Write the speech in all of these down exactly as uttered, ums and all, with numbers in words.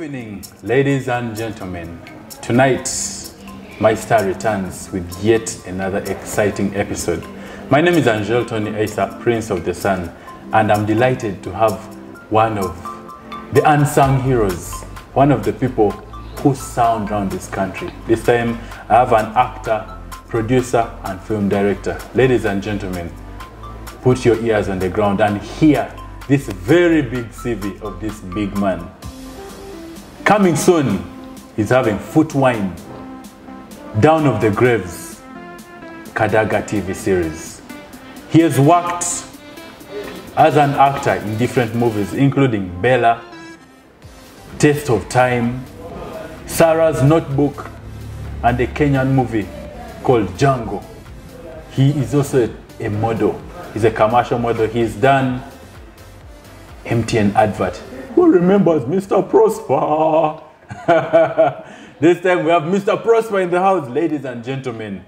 Evening, ladies and gentlemen. Tonight, my star returns with yet another exciting episode. My name is Angel Tony Asa, Prince of the Sun, and I'm delighted to have one of the unsung heroes, one of the people who sound around this country. This time, I have an actor, producer, and film director. Ladies and gentlemen, put your ears on the ground and hear this very big C V of this big man. Coming soon, he's having Foot Wine, Down of the Graves, Kadaga T V series. He has worked as an actor in different movies, including Bella, Taste of Time, Sarah's Notebook, and a Kenyan movie called Django. He is also a model. He's a commercial model. He's done M T N advert. Who remembers Mister Prosper? This time we have Mister Prosper in the house, ladies and gentlemen.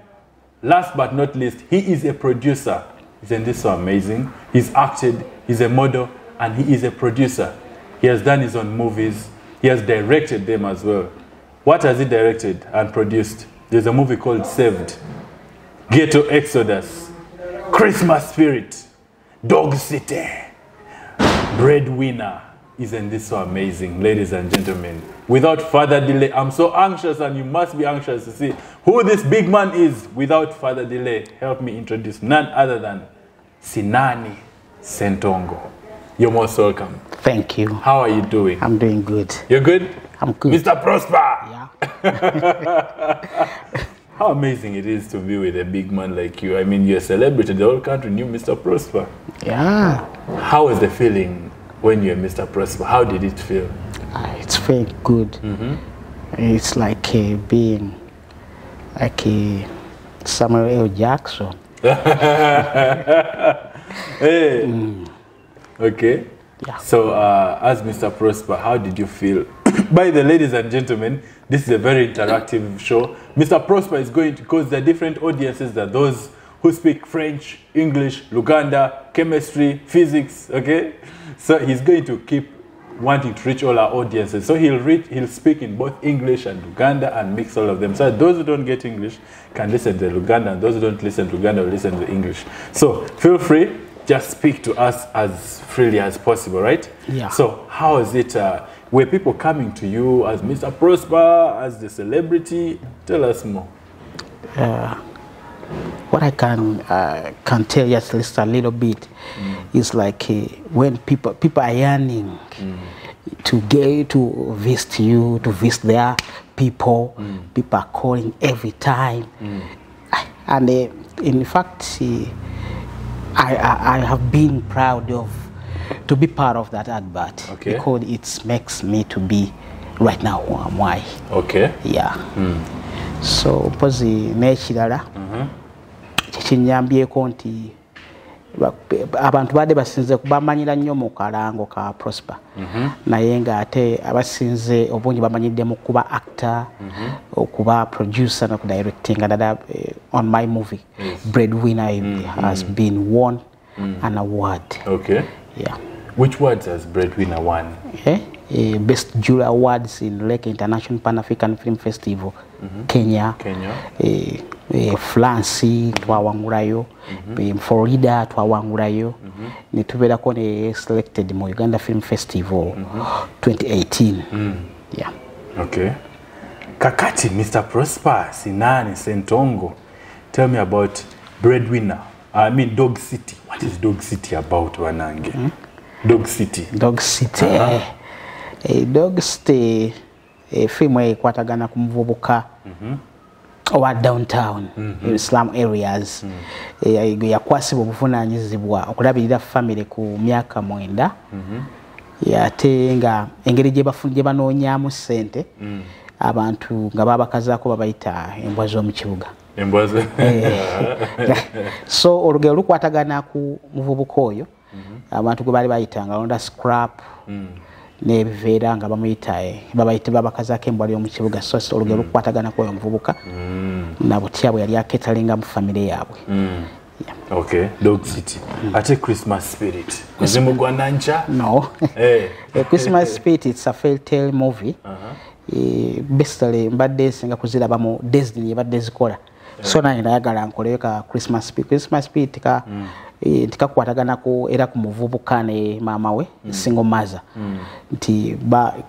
Last but not least, he is a producer. Isn't this so amazing? He's acted, he's a model, and he is a producer. He has done his own movies. He has directed them as well. What has he directed and produced? There's a movie called Saved, Ghetto Exodus, Christmas Spirit, Dog City, Bread Winner. Isn't this so amazing, ladies and gentlemen? Without further delay, I'm so anxious, and you must be anxious to see who this big man is. Without further delay, help me introduce none other than Sinani Ssentongo. You're most welcome. Thank you. How are you doing? I'm doing good. You're good? I'm good. Mister Prosper! Yeah. How amazing it is to be with a big man like you. I mean, you're a celebrity. The whole country knew Mister Prosper. Yeah. How was the feeling when you're Mister Prosper? How did it feel? Uh, it felt good. Mm-hmm. It's like uh, being like uh, Samuel L. Jackson. Hey. Mm. Okay. Yeah. So uh, as Mister Prosper, how did you feel? By the ladies and gentlemen, this is a very interactive show. Mister Prosper is going to cause the different audiences that those who speak French, English, Luganda, chemistry, physics, okay? So he's going to keep wanting to reach all our audiences. So he'll, reach, he'll speak in both English and Luganda and mix all of them. So those who don't get English can listen to Luganda, and those who don't listen to Luganda will listen to English. So feel free, just speak to us as freely as possible, right? Yeah. So how is it, uh, were people coming to you as Mister Prosper, as the celebrity? Tell us more. Uh. What I can uh, can tell just yes, a little bit mm. is like uh, when people people are yearning mm. to get to visit you, to visit their people. Mm. People are calling every time, mm. and uh, in fact, uh, I, I I have been proud of to be part of that advert, okay, because it makes me to be right now who am I? Okay. Yeah. Mm. So pozi nechirala chinyambyeko nti abantu bade basinze kubamanyira nnyo mu kalango ka Prosper, naye nga ate abasinze obungi bamanyidde mu kuba actor, okuba producer na kudirecting. Another on my movie Breadwinner has been won an award. Okay. Yeah. Which awards has Breadwinner won? Uh, Best Jury Awards in Lake International Pan-African Film Festival, mm-hmm. Kenya, Kenya. Uh, uh, France, mm-hmm. Twawangurayo, mm-hmm. um, Florida, Twawangurayo, mm-hmm. Nitubeda kone selected in Uganda Film Festival, mm-hmm. twenty eighteen. Mm. Yeah. Okay. Kakati, Mister Prosper, Sinani Ssentongo, tell me about Breadwinner. I mean Dog City. What is Dog City about, Wanange? Mm-hmm. Dog City. Dog City. Uh-huh. uh, A Dog City, a female kwatagana kumvubuka, or downtown, mm -hmm. in slum areas. Ya kwasi bufuna nyizibwa, okulabirira family ku myaka mwenda. Yate nga engeri gye bafunyebanonyamu ssente, abantu nga babakazaako babayita embwa z'omukibuga. Embwa ze. So olugero lukwatagana ku muvubuka oyo, abantu gwe bali bayitanga londa scrap. Nevera nga bamuyitaye babayite babakazaako embwa y'omukibuga. So olugero lukwatagana ku oyo omuvubuka na butya bwe yali aketalinga mu famire yaabwe. Yeah. Okay, Dog City. Mm. At a Christmas spirit. Christmas. No. Hey. The Christmas spirit, it's a fairy tale movie. Uh -huh. E, basically, but days in Kuzila Bamo, Disney, but days Kola. So now in Agara and Korea, Christmas spirit, Christmas spirit, Tika, Tika Quataganako, Erak Movukane, Mamawe, single mother. The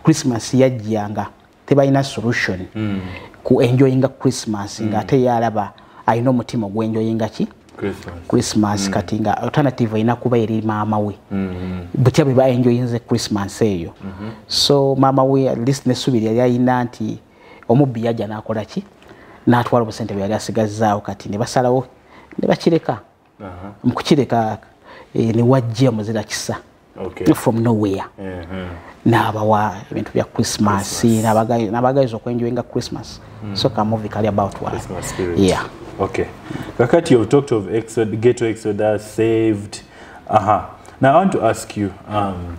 Christmas Yanga, Tiba in a solution. Ku enjoying a Christmas in Gatayaraba. I know Motimo go enjoying Gachi. Christmas, Christmas mm. Katinga alternative inakuba iri mama we mm -hmm. Bucha biba enjoying the Christmas eyo mm -hmm. So mama we at least nesubiri ya inanti omubi yaja nakola chi na twelve percent byali asigazaawo kati ne basalawo ne bakireka aha uh -huh. Mukukireka e, ne wajje muzira kisa okay from nowhere uh -huh. Na abawa ebintu bya Christmas nabagayi nabagayizo kwenjoyinga Christmas mm. So ka movie kali about what yeah. Okay. Kakati, you talked of Exodus, Ghetto Exodus, Saved. Aha. Uh-huh. Now I want to ask you, um,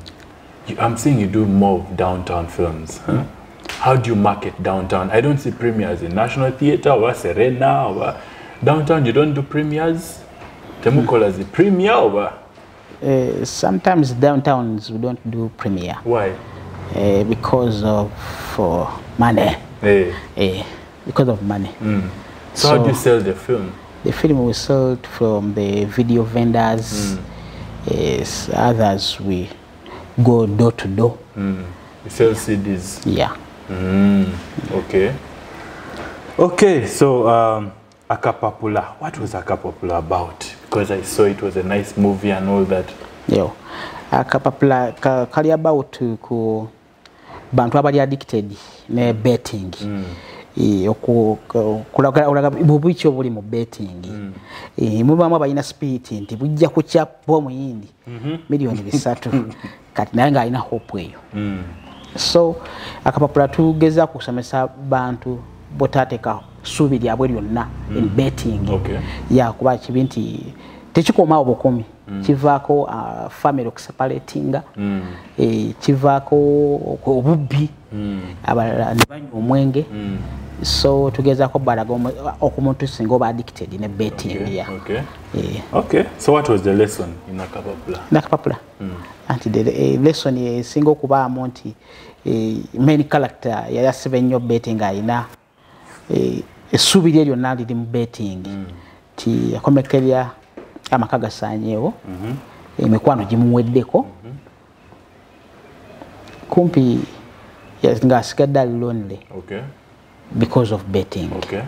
you, I'm seeing you do more downtown films. Huh? How do you market downtown? I don't see premieres in National Theatre or Serena or downtown. You don't do premieres? Temukola is the premiere or? Uh, sometimes downtowns we don't do premiere. Why? Uh, because of for money. Hey. Uh, because of money. Mm. So, so how do you sell the film? The film we sold from the video vendors. Mm. Yes, others we go door to door. Mm. We sell yeah. C Ds. Yeah. Mm. Okay. Okay. So um, Akapapula. What was Akapapula about? Because I saw it was a nice movie and all that. Yeah. Akapapula kali about ku bantu abali addicted ne betting. Mm. E oku kulagala olaga bubicho buli mu betting mm. E muba mwa bayina spirit nti bujja ku chapo muyindi mm -hmm. Million bisatu kati nanga alina hope eyo mm. So akapapula tugeza kusomesa bantu botateka subi lya bwe lyonna mm. In betting okay. Ya kuba kibinti techikoma obukomi mm. Chivako uh, family separatinga mm. E chivako obubbi mm. Abala nibanyo omwenge mm. So together, Okumuntu single addicted in a betting. Okay. Yeah. Okay. Yeah. Okay. So what was the lesson in Akapapula? Akapapula. Mm. And the lesson is single Kuba Monty, many character, yeah, seven year betting aina, a subsidiary or not in betting. Ti Komekalia, Amakaga Sanyo, a Mekwano Jimuedeko. Kumpi, yes, Gaskada lonely. Okay. Because of betting. Okay.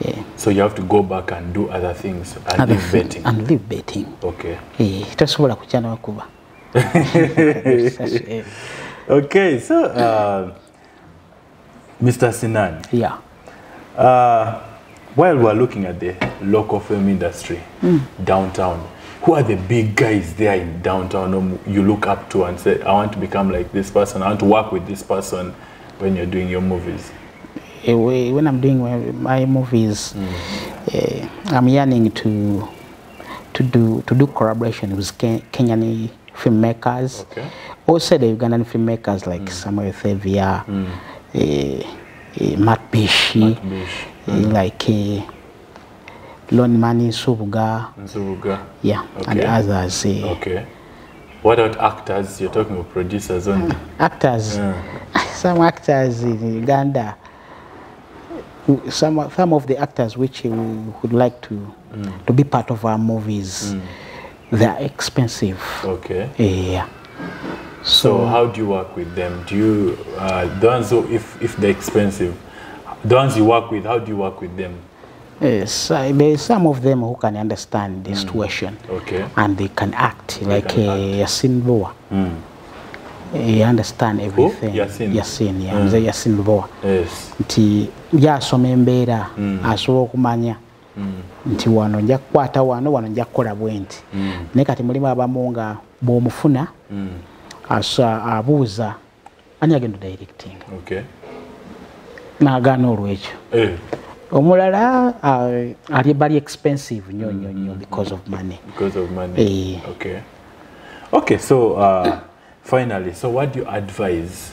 Yeah. So you have to go back and do other things and, and leave betting. And leave betting. Okay. Yeah. Okay. So, uh, Mister Sinani. Yeah. Uh, while we're looking at the local film industry, mm. Downtown, who are the big guys there in downtown whom you look up to and say, I want to become like this person, I want to work with this person when you're doing your movies? When I'm doing my movies, mm. uh, I'm yearning to to do to do collaboration with Ken Kenyan filmmakers, okay. Also the Ugandan filmmakers like mm. Samuel Thevia, mm. uh, uh, Matt Bishi, Matt Bish. uh, mm. like uh, Lon Mani Subuga, Subuga, yeah, okay. And others. Uh, okay. What about actors? You're talking about producers only. Uh, actors, yeah. Some actors in Uganda. Some some of the actors which we would like to mm. to be part of our movies, mm. they are expensive. Okay. Yeah. So, so how do you work with them? Do you uh, the ones who, if if they're expensive, the ones you work with, how do you work with them? Yes, uh, there are some of them who can understand the mm. situation. Okay. And they can act they like can a act. Yasin Boa. Mm. He understand everything. Oh, Yasin. Yasin, yeah. Mm. Yasin Boa. Yes. Nti yasoma embeera asobola okumanya nti wano nja kwata wano wano nja kukola bwenti naye kati mulimu abamu nga bw'omufuna asa abuuza ani agenda directing n'agaana olwekyo omulala ali bali expensive nnyo nnyo nnyo because of money. Because of money. Okay. Okay, so uh, finally, so what do you advise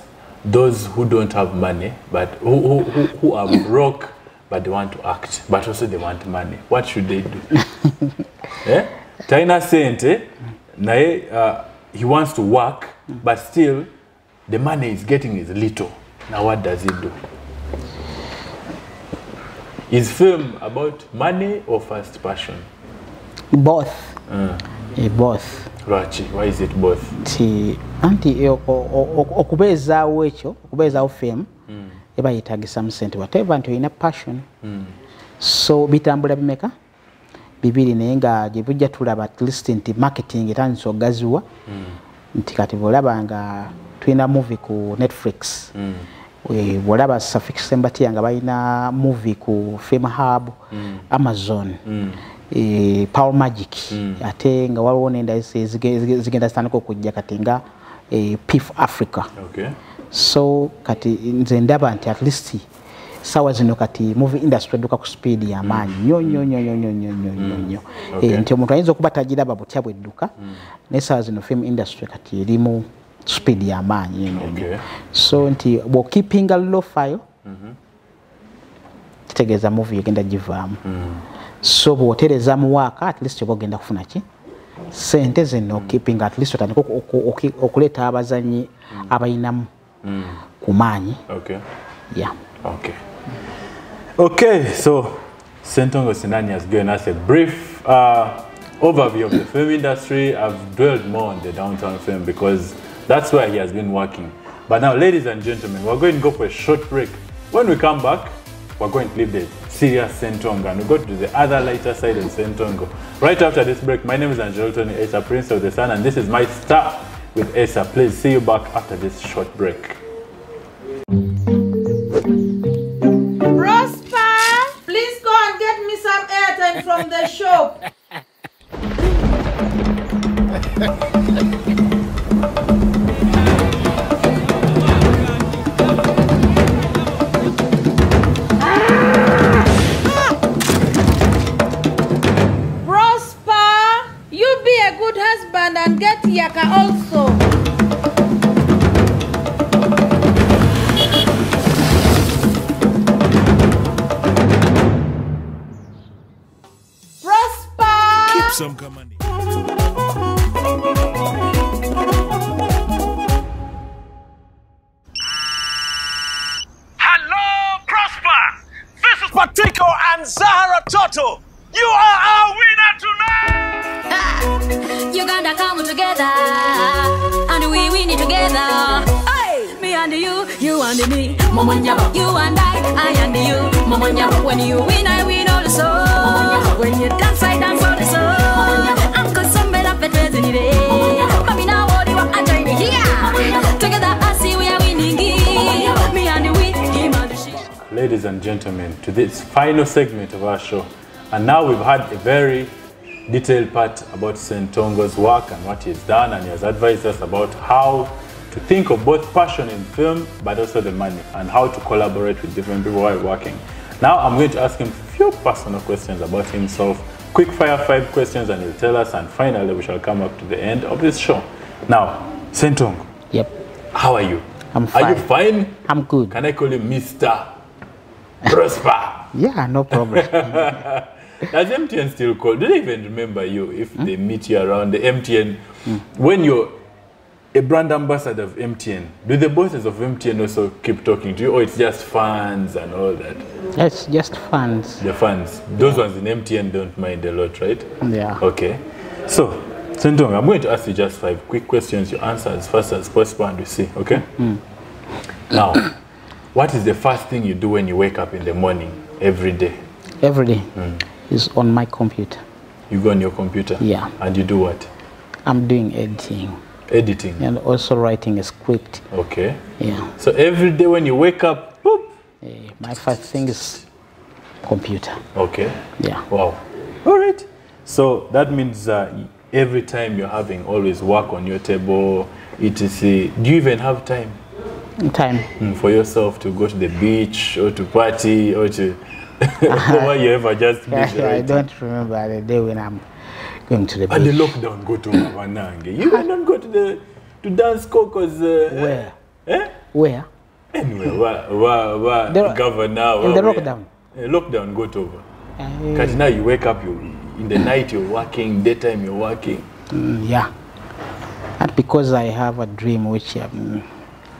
those who don't have money, but who, who, who are broke but they want to act, but also they want money. What should they do? eh? China saint, eh? Nae, uh, he wants to work, but still the money he's getting is little. Now what does he do? Is film about money or first passion? Both. Uh. E both. Rachi, why is it both? Ti anti okubeza wecho, okubeza film, eba yitagi some sent whatever until in a passion. Mm. So bitambula bimeka bibili nenga jibujja tulaba at least nti marketing etanso gazuwa. Mm. Nti kati bolaba nga twina movie ku Netflix. Mm. We bolaba suffix sembati nga bayina movie ku Film Hub, mm. Amazon. Mm. E, Power Magic mm. ate nga waliwo nenda zigenda zitandika okujja kati nga e, P I F Africa. Okay. So kati nze ndaba nti at least sawa zino kati movie industry duka ku speed ya manyi nyo nyo nyo nyo nyo nyo nyo. Okay. E, nti omuntu ayinza okuba tajira babutya bwedduka mm. ne sawa zino film industry kati elimu speed ya manyi. Okay. So nti bo keeping a low file mm -hmm. kitegeza movie yegenda jivaamu. Mm. So bwotereza mu waka at least yogenda kufuna ki sente zino mm. keeping at least otani okuleta abazanyi mm. abayinamu mm. kumanyi. Okay. Yeah. Okay. Okay, so Ssentongo Sinani has given us a brief uh, overview of the film industry. I've dwelled more on the downtown film because that's where he has been working. But now, ladies and gentlemen, we're going to go for a short break. When we come back, we're going to leave the serious Ssentongo and we go to the other lighter side of Ssentongo. Right after this break, my name is Angel Tony Asa, Prince of the Sun, and this is My Star with Asa. Please see you back after this short break. Prosper, please go and get me some airtime from the shop. And get Yaka also. Prosper! Keep some good money. Hello, Prosper! This is Patiko and Zahara Toto. You are our winner tonight! Uganda come together, and we win it together. Hey, me and you, you and me, Momonyaba. You and I, I and you, Momonyaba. When you win, I win also. When you dance, I dance also. Uncle Samuel up at the day. Mommy now, what you are doing here? Together, I see we are winning. Me and we, him and she. Ladies and gentlemen, to this final segment of our show, and now we've had a very detailed part about Ssentongo's work and what he's done, and he has advised us about how to think of both passion in film but also the money and how to collaborate with different people while working. Now I'm going to ask him a few personal questions about himself, quick fire five questions, and he'll tell us, and finally we shall come up to the end of this show. Now, Ssentongo. Yep. How are you? I'm fine. Are you fine? I'm good. Can I call you Mister Prosper? Yeah, no problem. Does M T N still call? Do they even remember you if mm. they meet you around the M T N? Mm. When you're a brand ambassador of M T N, do the bosses of M T N also keep talking to you, or it's just fans and all that? It's just fans. The fans. Those yeah. ones in M T N don't mind a lot, right? Yeah. Okay. So, Ssentongo, I'm going to ask you just five quick questions. You answer as fast as possible and you see, okay? Mm. Now, what is the first thing you do when you wake up in the morning every day? Every day? Mm. Is on my computer. You go on your computer? Yeah. And you do what? I'm doing editing. Editing? And also writing a script. Okay. Yeah. So every day when you wake up, whoop, hey, my first thing is computer. Okay. Yeah. Wow. All right. So that means uh, every time you're having always work on your table, et cetera. Do you even have time? Time. Mm, for yourself to go to the beach or to party or to... Why you ever just yeah, yeah, I don't remember the day when I'm going to the beach. And the lockdown go to Mawanange. You will not go to the to dance cocos. Uh, where? Eh? Where? Anywhere. Where? Where? Governor. In the lockdown. lockdown got over. Because now you wake up, you in the night you're working, daytime you're working. Mm, yeah. And because I have a dream which I'm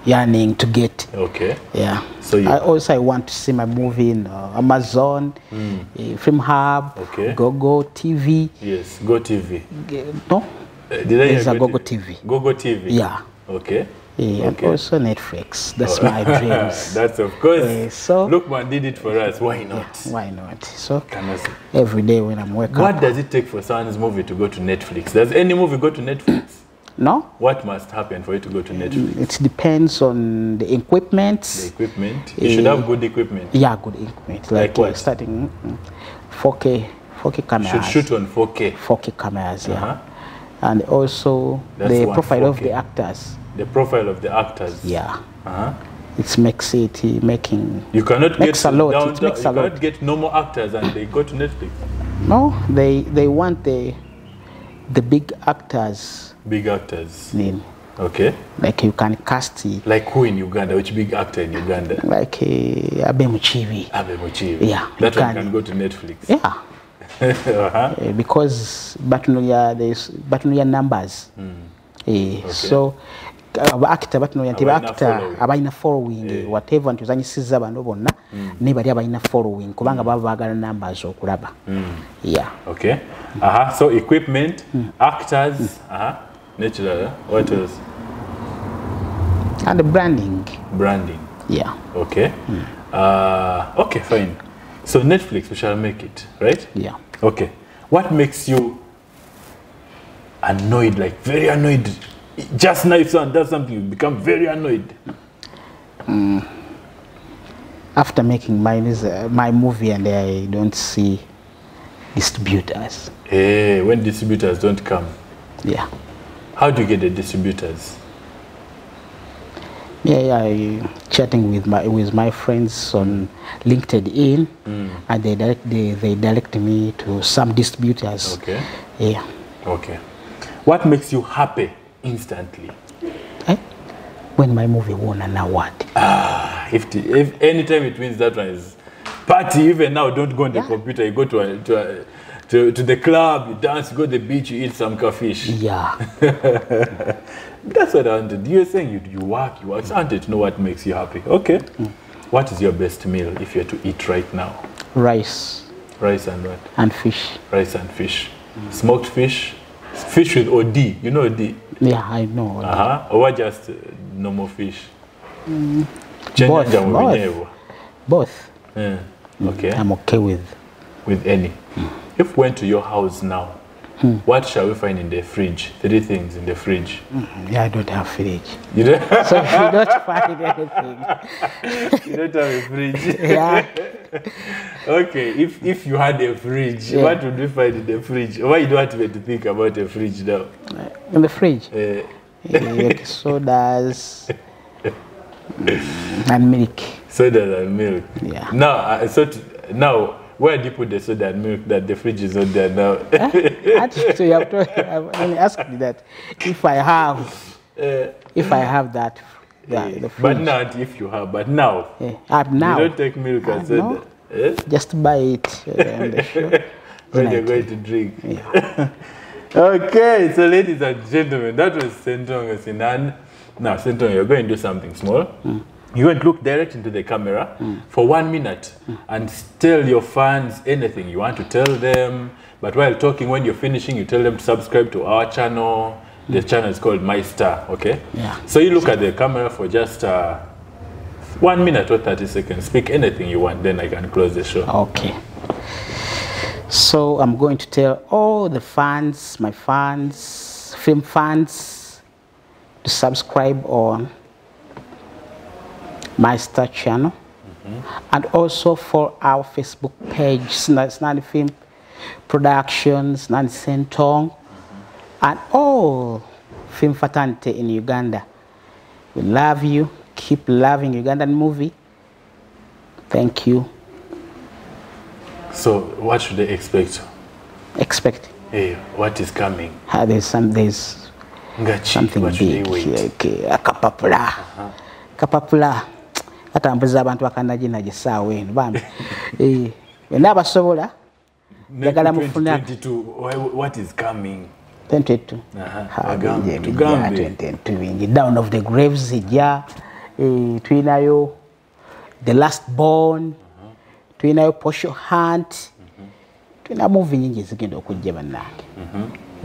yearning to get. Okay. Yeah. So you I also I want to see my movie in uh, Amazon, mm. uh, Film Hub, okay. Gogo T V. Yes, Go T V. No. Uh, did I it's a Gogo T V. Gogo T V. Yeah. Okay. Yeah, okay. And also Netflix. That's oh. my dreams. That's of course. Uh, so Lookman did it for us. Why not? Yeah, why not? So every day when I'm working. What up, does it take for someone's movie to go to Netflix? Does any movie go to Netflix? No. What must happen for it to go to Netflix? It depends on the equipment. The equipment. You uh, should have good equipment. Yeah, good equipment. Like, like what? Starting four K, four K cameras. You should shoot on four K. four K cameras. Yeah. Uh-huh. And also that's the profile of the actors. The profile of the actors. Yeah. Uh-huh. It makes it making. You cannot makes get a lot. Down, it down, makes you a cannot lot. Get normal actors and they go to Netflix. No, they they want the the big actors. Big actors. Name. Okay. Like you can cast. It. Like who in Uganda? Which big actor in Uganda? Like uh, Abemuchivi. Abemuchivi. Yeah. That one can, can go to Netflix. Yeah. uh-huh. uh, because Batnuya, there's Batnuya numbers. Mm. Uh, okay. So, actor Batnuya, the actor, abaina following, whatever, and tuzani siza banobona, nobody abaina following. Kubanga baba bagana numbers or kuraba. Yeah. Okay. Uh-huh. So equipment, mm. actors, mm. uh-huh. natural. What else? And the branding. Branding. Yeah. Okay. Mm. Uh, okay. Fine. So Netflix, we shall make it, right? Yeah. Okay. What makes you annoyed, like very annoyed? Just now if someone does something, you become very annoyed. Mm. After making my, uh, my movie and I don't see distributors. Hey, when distributors don't come. Yeah. How do you get the distributors? Yeah, yeah, I chatting with my with my friends on LinkedIn, mm. and they direct they, they direct me to some distributors. Okay. Yeah. Okay. What makes you happy instantly? Eh? When my movie won an award. Ah, if the, if any time it wins that one is party. Even now, don't go on the yeah. computer. You go to a, to, a, to to the club, you dance, you go to the beach, you eat some catfish. Yeah. That's what I wanted. You were saying you, you work, you work. I wanted to know what makes you happy. Okay. Mm. What is your best meal if you are to eat right now? Rice. Rice and what? And fish. Rice and fish. Mm. Smoked fish. Fish with O D. You know O D? Yeah, I know. O D. Uh-huh. Or just uh, normal fish? Mm. Both. Both. Both. Yeah. Mm. Okay. I'm okay with. With any. Mm. If we went to your house now, Hmm. what shall we find in the fridge? Three things in the fridge. Yeah, I don't have fridge. You don't? So you don't find anything. You don't have a fridge. Yeah. Okay, if, if you had a fridge, yeah. what would we find in the fridge? Why you don't have to think about a fridge now? In the fridge? Uh. Yeah, sodas and milk. Sodas and milk. Yeah. Now, uh, so t now, where do you put the soda and milk that the fridge is not there now? Actually, you have to ask me that. If I have, uh, if I have that, that yeah, the but not if you have, but now. Yeah, I'm now. You don't take milk and soda. Eh? Just buy it. Uh, sure. When you're going to drink. Yeah. Okay, so ladies and gentlemen, that was Ssentongo Sinani. Now, Ssentongo, you're going to do something small. Mm. You won't look direct into the camera mm. for one minute mm. and tell your fans anything you want to tell them. But while talking, when you're finishing, you tell them to subscribe to our channel. The mm. channel is called My Star, okay? Yeah. So you look at the camera for just uh, one minute or thirty seconds. Speak anything you want, then I can close the show. Okay. So I'm going to tell all the fans, my fans, film fans, to subscribe on My Star channel, mm-hmm. and also for our Facebook page, Sinani Film Productions, Sinani Ssentongo, mm-hmm. and all film fraternity in Uganda. We love you. Keep loving Ugandan movie. Thank you. So, what should they expect? Expect. Hey, what is coming? Ah, there's some there's Ngachi. Something what big. Should they wait? Okay, a kapapula. Uh-huh. Kapapula. atambuza abantu akanaji naje sawe eno bambi eh enaba sobola yagala mufuna what is coming twenty-two aha tugambe twenty-two down of the graves ija eh twinayo the last born twinayo Porsche hunt twina movie nyingi zigenda okujja banange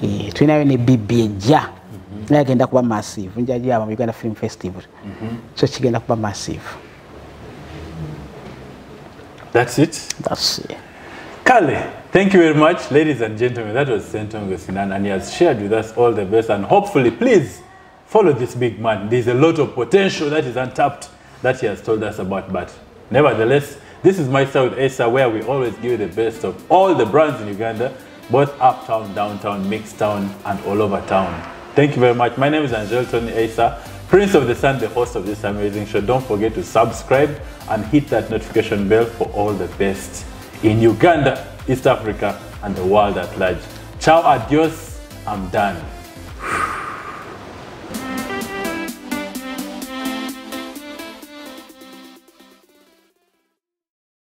eh twinayo ne bibija naye agenda kuba massive njaji aba mu Uganda Film Festival so kigenda kuba massive. That's it. That's it. Kale, thank you very much, ladies and gentlemen. That was Ssentongo Sinani, and he has shared with us all the best. And hopefully, please follow this big man. There's a lot of potential that is untapped that he has told us about. But nevertheless, this is My Style with Asa, where we always give the best of all the brands in Uganda, both uptown, downtown, mixed town, and all over town. Thank you very much. My name is Angel Tony Asa, Prince of the Sun, the host of this amazing show. Don't forget to subscribe and hit that notification bell for all the best in Uganda, East Africa, and the world at large. Ciao, adios, I'm done.